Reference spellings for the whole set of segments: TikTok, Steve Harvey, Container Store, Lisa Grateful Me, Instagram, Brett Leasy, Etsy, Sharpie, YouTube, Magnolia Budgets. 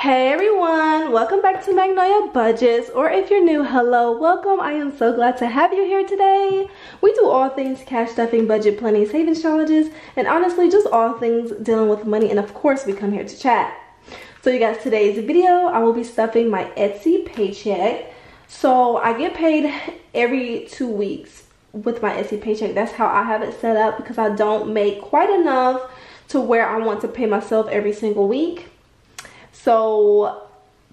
Hey everyone, welcome back to Magnolia Budgets, or if you're new, hello, welcome. I am so glad to have you here today. We do all things cash stuffing, budget planning, savings challenges, and honestly just all things dealing with money, and of course we come here to chat. So you guys, today's video, I will be stuffing my Etsy paycheck. So I get paid every 2 weeks with my Etsy paycheck. That's how I have it set up because I don't make quite enough to where I want to pay myself every single week. So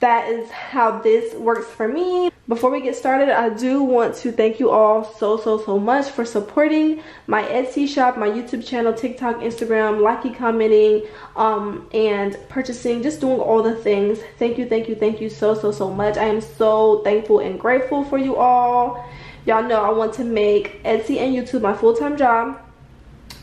that is how this works for me. Before we get started, I do want to thank you all so much for supporting my Etsy shop, my YouTube channel, TikTok, Instagram, liking, commenting, and purchasing, just doing all the things. Thank you so much. I am so thankful and grateful for you all. Y'all know I want to make Etsy and YouTube my full-time job,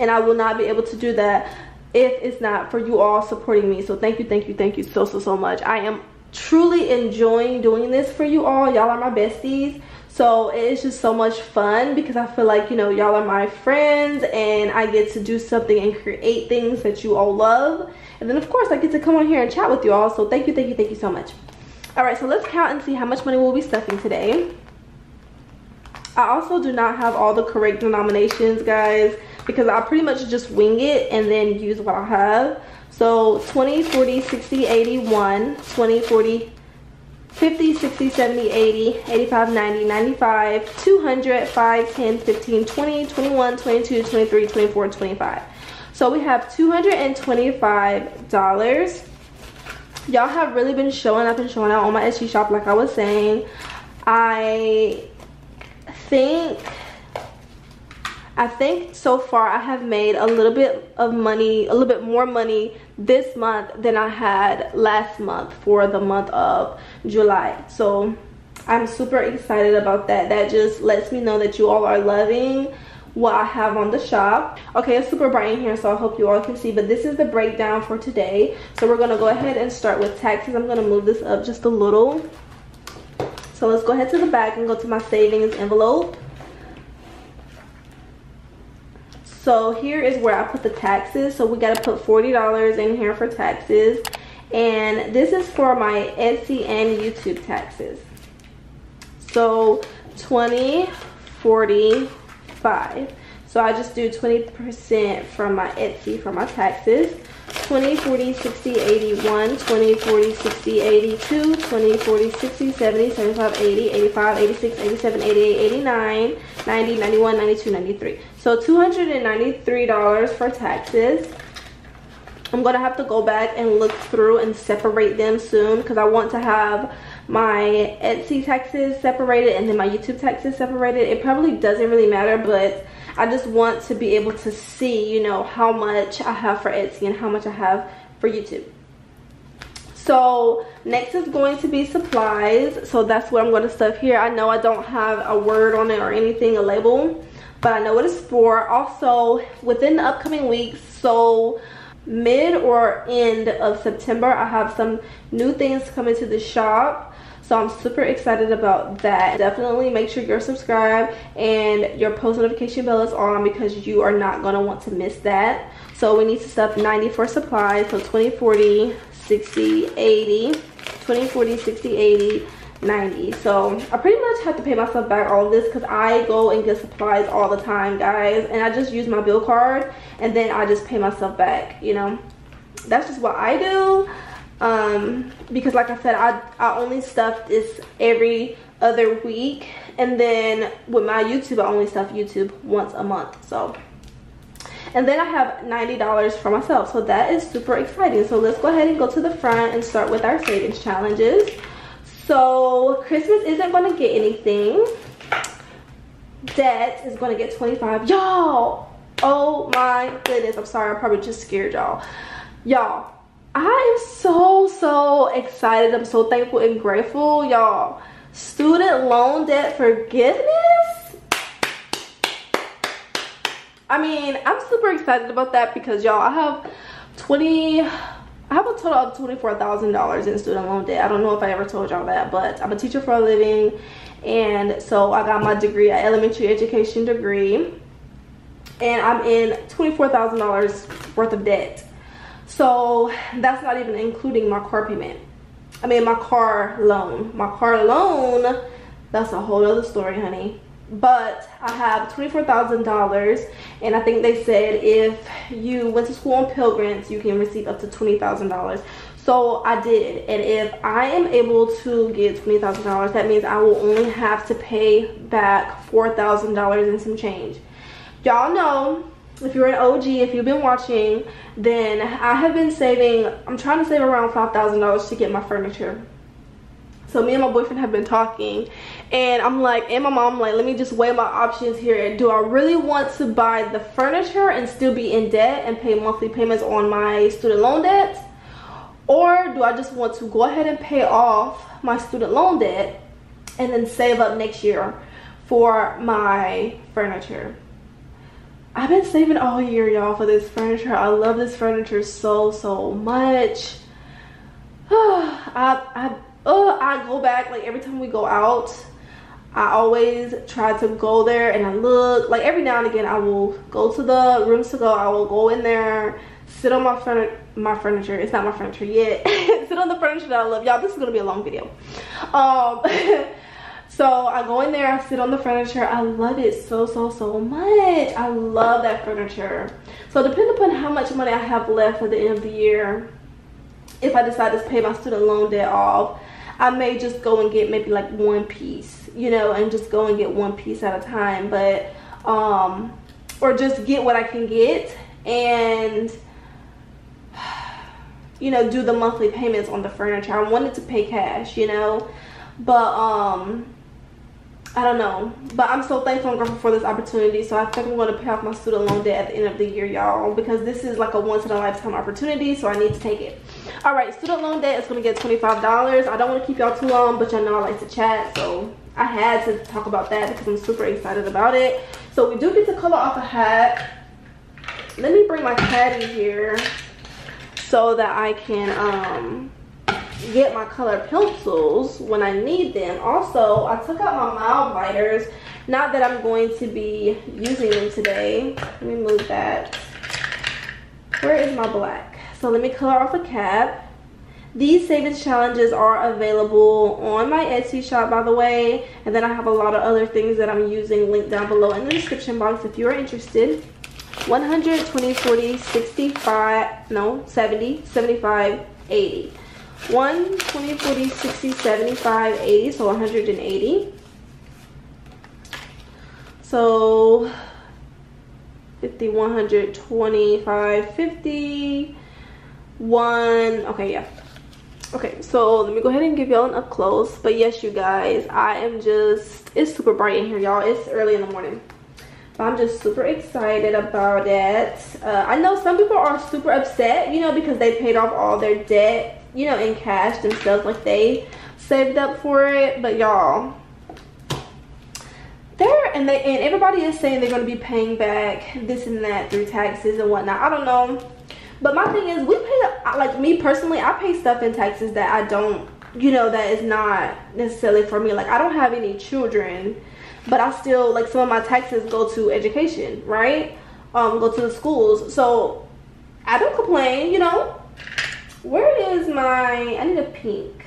and I will not be able to do that if it's not for you all supporting me. So thank you so much. I am truly enjoying doing this for you all. Y'all are my besties. So it is just so much fun because I feel like, you know, y'all are my friends and I get to do something and create things that you all love. And then of course I get to come on here and chat with you all. So thank you so much. All right, so let's count and see how much money we'll be stuffing today. I also do not have all the correct denominations, guys, because I pretty much just wing it and then use what I have. So 20, 40, 60, 81, 20, 40, 50, 60, 70, 80, 85, 90, 95, 200, 5, 10, 15, 20, 21, 22, 23, 24, 25. So we have $225. Y'all have really been showing up and showing out on my Etsy shop, like I was saying. I think so far I have made a little bit more money this month than I had last month for the month of July. So I'm super excited about that. That just lets me know that you all are loving what I have on the shop. Okay, it's super bright in here, so I hope you all can see, but this is the breakdown for today. So we're gonna go ahead and start with taxes. I'm gonna move this up just a little. So let's go ahead to the back and go to my savings envelope. So here is where I put the taxes. So we got to put $40 in here for taxes. And this is for my Etsy and YouTube taxes. So 20, 40, 5. So I just do 20% from my Etsy for my taxes. 20, 40, 60, 81, 20, 40, 60, 82, 20, 40, 60, 70, 75, 80, 85, 86, 87, 88, 89, 90, 91, 92, 93. So $293 for taxes. I'm going to have to go back and look through and separate them soon because I want to have my Etsy taxes separated and then my YouTube taxes separated. It probably doesn't really matter, but I just want to be able to see, you know, how much I have for Etsy and how much I have for YouTube. So next is going to be supplies. So that's what I'm going to stuff here. I know I don't have a word on it or anything, a label, but I know what it's for. Also, within the upcoming weeks, so mid or end of September, I have some new things coming to the shop. So I'm super excited about that. Definitely make sure you're subscribed and your post notification bell is on because you are not going to want to miss that. So we need to stuff 90 for supplies. So 20, 40, 60, 80, 20, 40, 60, 80, 90. So I pretty much have to pay myself back all of this because I go and get supplies all the time, guys. And I just use my bill card and then I just pay myself back, you know. That's just what I do. Because like I said, I only stuff this every other week, and then with my YouTube I only stuff YouTube once a month. So, and then I have $90 for myself, so that is super exciting. So let's go ahead and go to the front and start with our savings challenges. So Christmas isn't going to get anything. Debt is going to get 25. Y'all, oh my goodness, I'm sorry, I probably just scared y'all. Y'all, I am so excited. I'm so thankful and grateful, y'all. Student loan debt forgiveness? I mean, I'm super excited about that because, y'all, I have a total of $24,000 in student loan debt. I don't know if I ever told y'all that, but I'm a teacher for a living, and so I got my degree, an elementary education degree, and I'm in $24,000 worth of debt. So that's not even including my car payment. I mean my car loan. My car loan, that's a whole other story, honey. But I have $24,000, and I think they said if you went to school on Pilgrims, you can receive up to $20,000. So I did, and if I am able to get $20,000, that means I will only have to pay back $4,000 and some change. Y'all know, if you're an OG, if you've been watching, then I have been saving, I'm trying to save around $5,000 to get my furniture. So me and my boyfriend have been talking, and I'm like, and my mom, like, let me just weigh my options here. Do I really want to buy the furniture and still be in debt and pay monthly payments on my student loan debt? Or do I just want to go ahead and pay off my student loan debt and then save up next year for my furniture? I've been saving all year, y'all, for this furniture. I love this furniture so, so much. I go back, like, every time we go out, I always try to go there, and I look, like, every now and again I will go to the Rooms To Go, I will go in there, sit on my furniture, it's not my furniture yet, sit on the furniture that I love, y'all. This is gonna be a long video. So I go in there, I sit on the furniture, I love it so, so, so much. I love that furniture. So depending upon how much money I have left at the end of the year, if I decide to pay my student loan debt off, I may just go and get maybe like one piece, you know, and just go and get one piece at a time, but or just get what I can get and, you know, do the monthly payments on the furniture. I wanted to pay cash, you know, but I don't know, but I'm so thankful and grateful for this opportunity. So I think I'm going to pay off my student loan debt at the end of the year, y'all, because this is like a once-in-a-lifetime opportunity, so I need to take it. All right, student loan debt is going to get $25. I don't want to keep y'all too long, but y'all know I like to chat, so I had to talk about that because I'm super excited about it. So we do get to color off a hat. Let me bring my caddy here so that I can get my color pencils when I need them. Also, I took out my mild lighters. Not that I'm going to be using them today. Let me move that. Where is my black? So let me color off a cap. These savings challenges are available on my Etsy shop, by the way. And then I have a lot of other things that I'm using linked down below in the description box if you're interested. 100, 20, 40, 65, no, 70, 75, 80. 1, 20, 40, 60, 75, 80, so 180. So 50, 100, 25, 50, 1, okay, yeah. Okay, so let me go ahead and give y'all an up close. But yes, you guys, I am just, it's super bright in here, y'all. It's early in the morning. But I'm just super excited about it. I know some people are super upset, you know, because they paid off all their debt, you know, in cash themselves, like they saved up for it. But y'all, and everybody is saying they're going to be paying back this and that through taxes and whatnot. I don't know, but my thing is, we pay, like, me personally, I pay stuff in taxes that I don't, you know, that is not necessarily for me. Like, I don't have any children, but I still, like, some of my taxes go to education, right? Go to the schools, so I don't complain, you know. Where is my, I need a pink.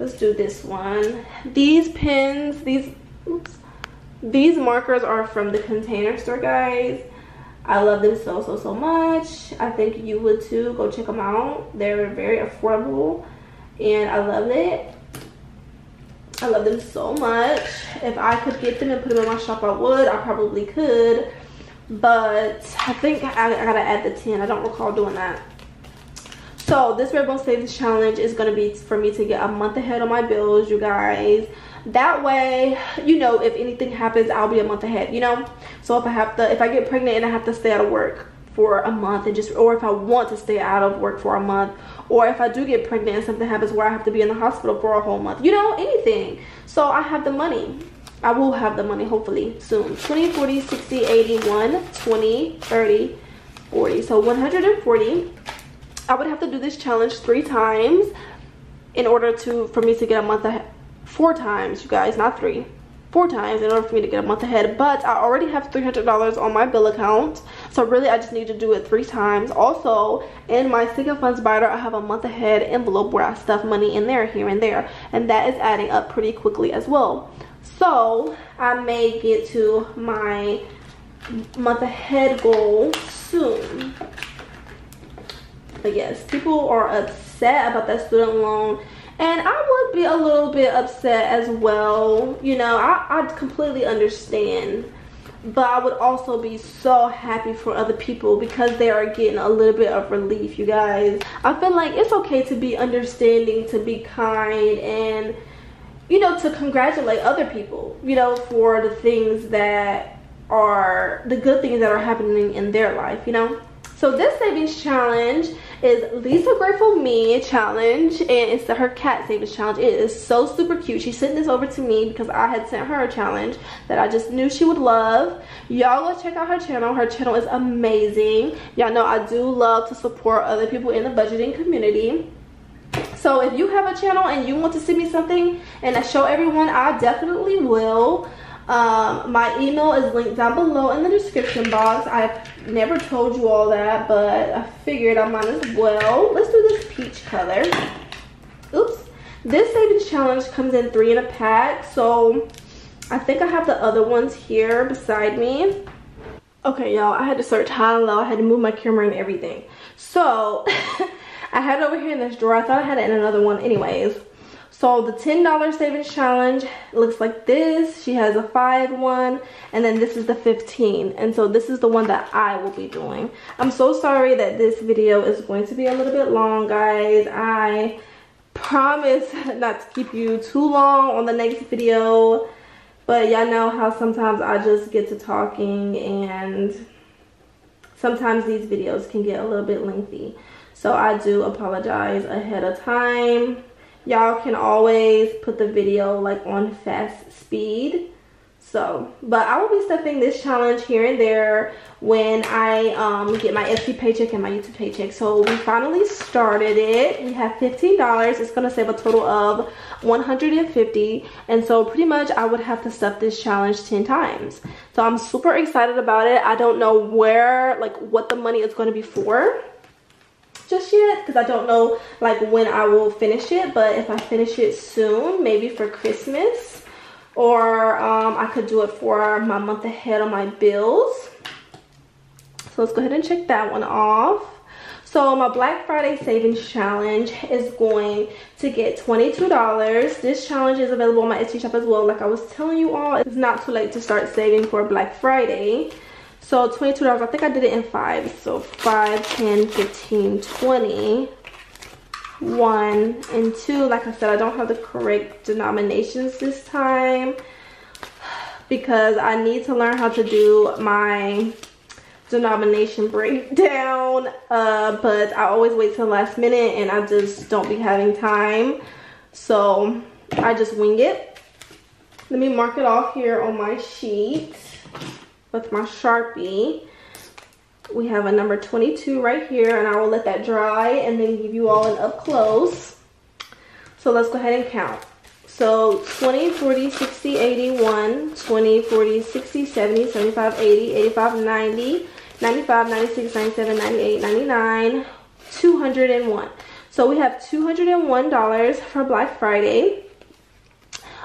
Let's do this one. These pens, these markers are from the Container Store, guys. I love them so, so, so much. I think you would too. Go check them out. They're very affordable and I love it. I love them so much. If I could get them and put them in my shop, I would. I probably could, but I think I gotta add the 10. I don't recall doing that. So this Red Bone Savings Challenge is going to be for me to get a month ahead on my bills, you guys. That way, you know, if anything happens, I'll be a month ahead, you know. So if I get pregnant and I have to stay out of work for a month and just, or if I want to stay out of work for a month, or if I do get pregnant and something happens where I have to be in the hospital for a whole month, you know, anything. So I have the money. I will have the money hopefully soon. 20, 40, 60, 80, 120, 30, 40. So 140. I would have to do this challenge 3 times in order for me to get a month ahead. 4 times, you guys, not 3. 4 times in order for me to get a month ahead. But I already have $300 on my bill account. So really I just need to do it 3 times. Also, in my sinking funds binder, I have a month ahead envelope where I stuff money in there here and there, and that is adding up pretty quickly as well. So I may get to my month ahead goal soon. But yes, people are upset about that student loan, and I would be a little bit upset as well. You know, I completely understand, but I would also be so happy for other people because they are getting a little bit of relief, you guys. I feel like it's okay to be understanding, to be kind, and, you know, to congratulate other people, you know, for the things that are the good things that are happening in their life, you know. So this savings challenge is Lisa Grateful Me challenge, and it's her cat savings challenge. It is so super cute. She sent this over to me because I had sent her a challenge that I just knew she would love. Y'all go check out her channel. Her channel is amazing. Y'all know I do love to support other people in the budgeting community. So if you have a channel and you want to send me something and I show everyone, I definitely will. My email is linked down below in the description box. I've never told you all that, but I figured I might as well. Let's do this peach color. Oops. This savings challenge comes in 3 in a pack, so I think I have the other ones here beside me. Okay, y'all, I had to search high and low. I had to move my camera and everything. So I had it over here in this drawer. I thought I had it in another one anyways. So the $10 savings challenge looks like this. She has a 5 one, and then this is the 15. And so this is the one that I will be doing. I'm so sorry that this video is going to be a little bit long, guys. I promise not to keep you too long on the next video. But y'all know how sometimes I just get to talking, and sometimes these videos can get a little bit lengthy. So I do apologize ahead of time. Y'all can always put the video like on fast speed. So, but I will be stuffing this challenge here and there when I get my Etsy paycheck and my YouTube paycheck. So we finally started it. We have $15. It's going to save a total of $150. And so pretty much I would have to stuff this challenge 10 times. So I'm super excited about it. I don't know where, like what the money is going to be for just yet, because I don't know like when I will finish it. But if I finish it soon, maybe for Christmas, or I could do it for my month ahead on my bills. So let's go ahead and check that one off. So my Black Friday savings challenge is going to get $22. This challenge is available on my Etsy shop as well. Like I was telling you all, it's not too late to start saving for Black Friday. So $22, I think I did it in 5. So 5, 10, 15, 20, 1, and 2. Like I said, I don't have the correct denominations this time because I need to learn how to do my denomination breakdown. But I always wait till the last minute and I just don't be having time. So I just wing it. Let me mark it off here on my sheet. With my Sharpie, we have a number 22 right here, and I will let that dry and then give you all an up close. So let's go ahead and count. So 20 40 60 81 20 40 60 70 75 80 85 90 95 96 97 98 99 201. So we have $201 for Black Friday.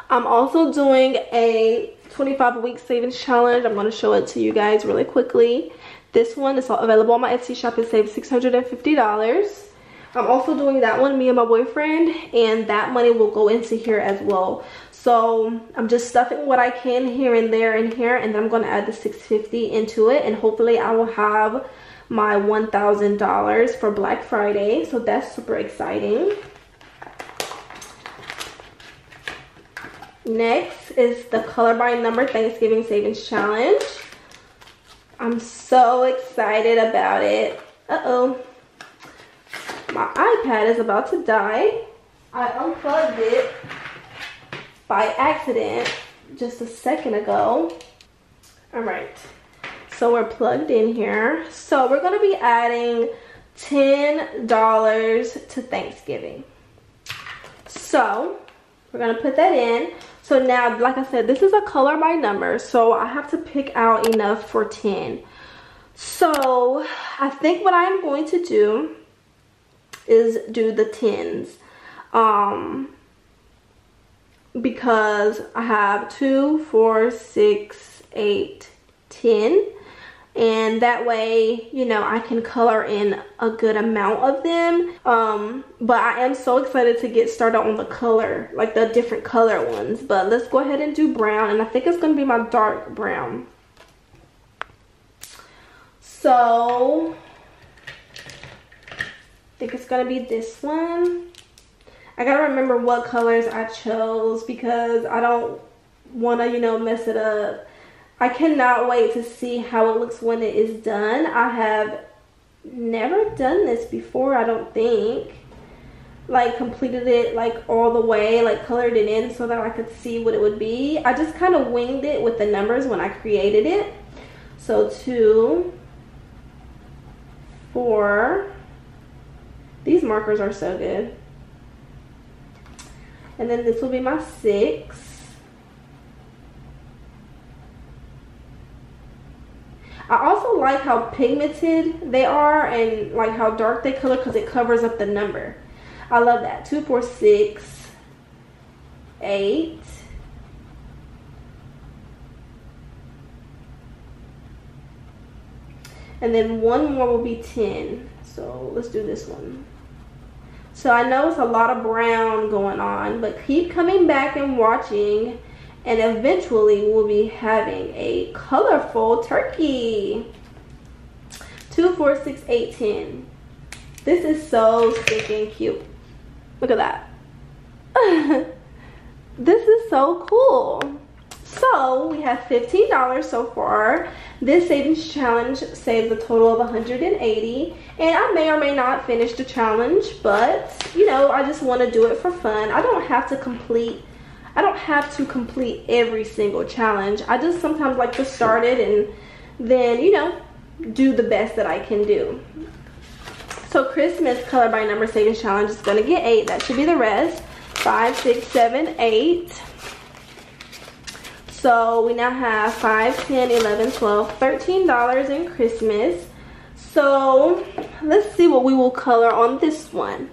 I'm also doing a 25-week savings challenge. I'm going to show it to you guys really quickly. This one is available on my Etsy shop. It saves $650. I'm also doing that one, me and my boyfriend, and that money will go into here as well. So I'm just stuffing what I can here and there and here, and then I'm going to add the $650 into it, and hopefully I will have my $1,000 for Black Friday. So that's super exciting. Next is the color by number Thanksgiving savings challenge. I'm so excited about it. Uh-oh, my iPad is about to die. I unplugged it by accident just a second ago. All right, so we're plugged in here. So we're going to be adding $10 to Thanksgiving. So we're going to put that in. So now, like I said, this is a color by number, so I have to pick out enough for 10. So I think what I'm going to do is do the tins, because I have 2, 4, 6, 8, 10, and that way, you know, I can color in a good amount of them. But I am so excited to get started on the color, like the different color ones. But let's go ahead and do brown, and I think it's gonna be my dark brown. So I think it's gonna be this one. I gotta remember what colors I chose because I don't wanna, you know, mess it up. I cannot wait to see how it looks when it is done. I have never done this before, I don't think. Like completed it like all the way, like colored it in so that I could see what it would be. I just kind of winged it with the numbers when I created it. So 2, 4, these markers are so good. And then this will be my 6. I also like how pigmented they are and like how dark they color because it covers up the number. I love that. 2, 4, 6, 8. And then one more will be 10. So let's do this one. So I know it's a lot of brown going on, but keep coming back and watching. And eventually we'll be having a colorful turkey. 2, 4, 6, 8, 10. This is so stinking cute. Look at that. This is so cool. So we have $15 so far. This savings challenge saved a total of 180, and I may or may not finish the challenge, but you know, I just want to do it for fun. I don't have to complete every single challenge. I just sometimes like to start it and then, you know, do the best that I can do. So Christmas color by number savings challenge is going to get 8. That should be the rest. 5, 6, 7, 8. So we now have 5, 10, 11, 12, $13 in Christmas. So let's see what we will color on this one.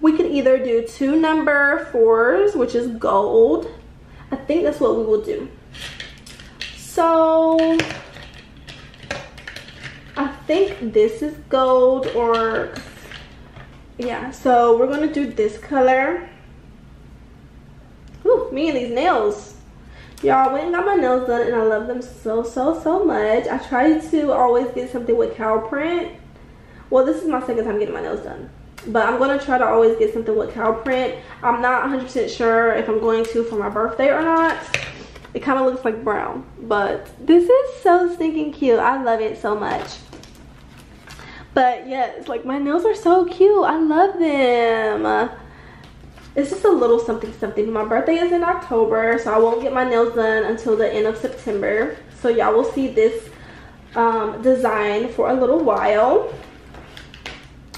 We can either do 2 number 4s, which is gold. I think that's what we will do. So I think this is gold, or yeah, so we're gonna do this color. Ooh, me and these nails. Y'all, went and got my nails done and I love them so much. I try to always get something with cow print. Well, this is my second time getting my nails done. But I'm going to try to always get something with cow print. I'm not 100% sure if I'm going to for my birthday or not. It kind of looks like brown. But this is so stinking cute. I love it so much. But yes, like my nails are so cute. I love them. It's just a little something something. My birthday is in October, so I won't get my nails done until the end of September. So y'all will see this design for a little while.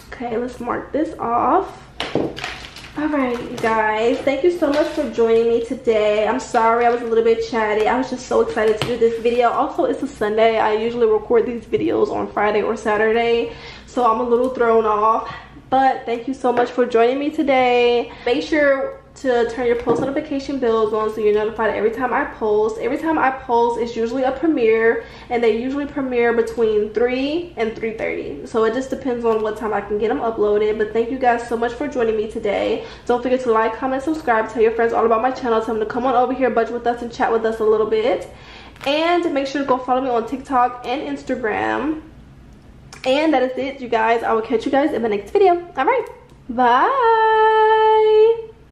Okay, let's mark this off. All right, you guys, thank you so much for joining me today. I'm sorry I was a little bit chatty. I was just so excited to do this video. Also, it's a Sunday. I usually record these videos on Friday or Saturday, so I'm a little thrown off. But thank you so much for joining me today. Make sure to turn your post notification bells on so you're notified every time I post. Every time I post, it's usually a premiere, and they usually premiere between 3 and 3:30. So it just depends on what time I can get them uploaded. But thank you guys so much for joining me today. Don't forget to like, comment, subscribe, tell your friends all about my channel. Tell them to come on over here, budge with us, and chat with us a little bit. And make sure to go follow me on TikTok and Instagram. And that is it, you guys. I will catch you guys in my next video. All right, bye.